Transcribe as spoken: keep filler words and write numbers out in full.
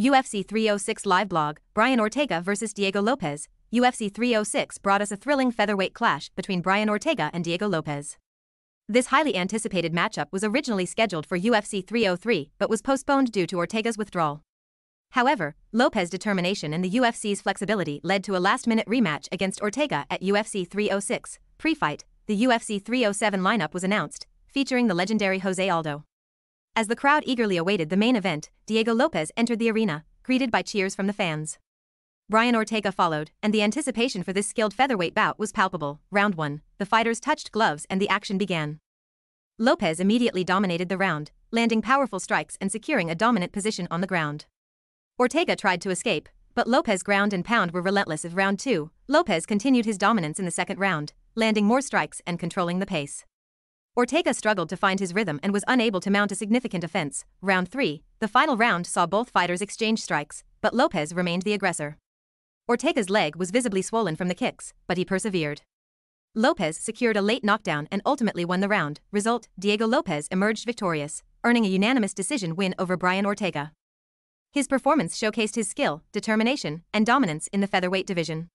U F C three oh six live blog, Brian Ortega versus Diego Lopes. U F C three oh six brought us a thrilling featherweight clash between Brian Ortega and Diego Lopes. This highly anticipated matchup was originally scheduled for U F C three oh three but was postponed due to Ortega's withdrawal. However, Lopes' determination and the U F C's flexibility led to a last-minute rematch against Ortega at U F C three oh six. Pre-fight, the U F C three oh seven lineup was announced, featuring the legendary Jose Aldo. As the crowd eagerly awaited the main event, Diego Lopes entered the arena, greeted by cheers from the fans. Brian Ortega followed, and the anticipation for this skilled featherweight bout was palpable. Round one, the fighters touched gloves and the action began. Lopes immediately dominated the round, landing powerful strikes and securing a dominant position on the ground. Ortega tried to escape, but Lopes' ground and pound were relentless. Of round two, Lopes continued his dominance in the second round, landing more strikes and controlling the pace. Ortega struggled to find his rhythm and was unable to mount a significant offense. Round three, the final round saw both fighters exchange strikes, but Lopes remained the aggressor. Ortega's leg was visibly swollen from the kicks, but he persevered. Lopes secured a late knockdown and ultimately won the round. Result: Diego Lopes emerged victorious, earning a unanimous decision win over Brian Ortega. His performance showcased his skill, determination, and dominance in the featherweight division.